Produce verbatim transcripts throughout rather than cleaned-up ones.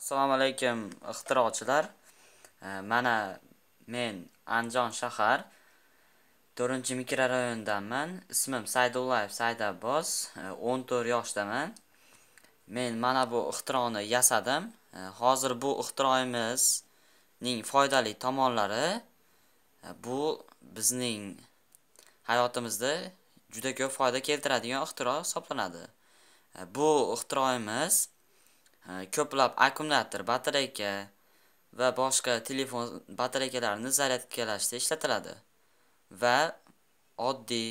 Assalomu alaykum ixtirochilar. Mana men Andjon shahar to'rtinchi mikrorayondanman. Ismim Saydullayev Sayda boz. o'n to'rt yoshdaman. Men mana bu ixtironi yasadim. Hozir bu ixtiroimizning foydali tomonlari bu bizning hayotimizda juda ko'p foyda keltiradigan ixtiro hisoblanadi. Bu ixtiroimiz ko'plab akkumulyator, batareyka ve başka telefon batareykalarini zaryadkalashda ishlatiladi ve oddiy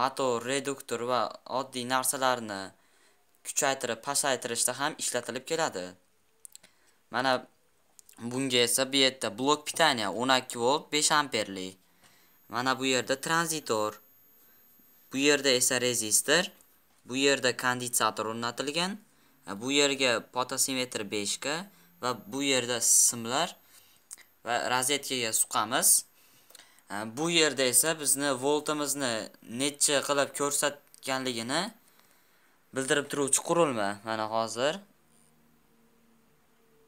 motor, reduktor ve oddiy narsalarni kuchaytirib, pasaytirishda ham ishlatilib keladi. Mana bunga esa bu yerda blok pitaniya o'n ikki volt besh amperli. Mana bu yerda tranzitor, bu yerda esa rezistor, bu yerda kondensator o'rnatilgan. Bu yerga potasimetr besh ga va bu yerda simlar va rozetkaga suqamiz. Bu yerda esa bizni voltimizni necha qilib ko'rsatganligini bildirib turuvchi qurilma. Mana hozir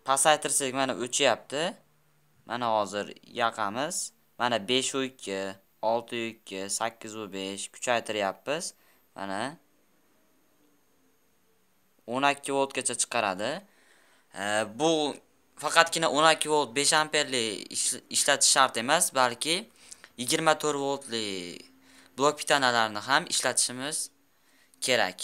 pasaytirsak mana o'chyapti. Mana hozir yoqamiz. Mana besh o'ttiz ikki, olti o'ttiz ikki, sakkiz o'ttiz besh kuchaytiryapmiz. Mana o'n ikki voltgacha chiqaradi. E, bu faqatgina o'n ikki volt besh amperli ishlatish shart emas, balki yigirma to'rt voltli blok pitaniyalarni ham ishlatishimiz kerak.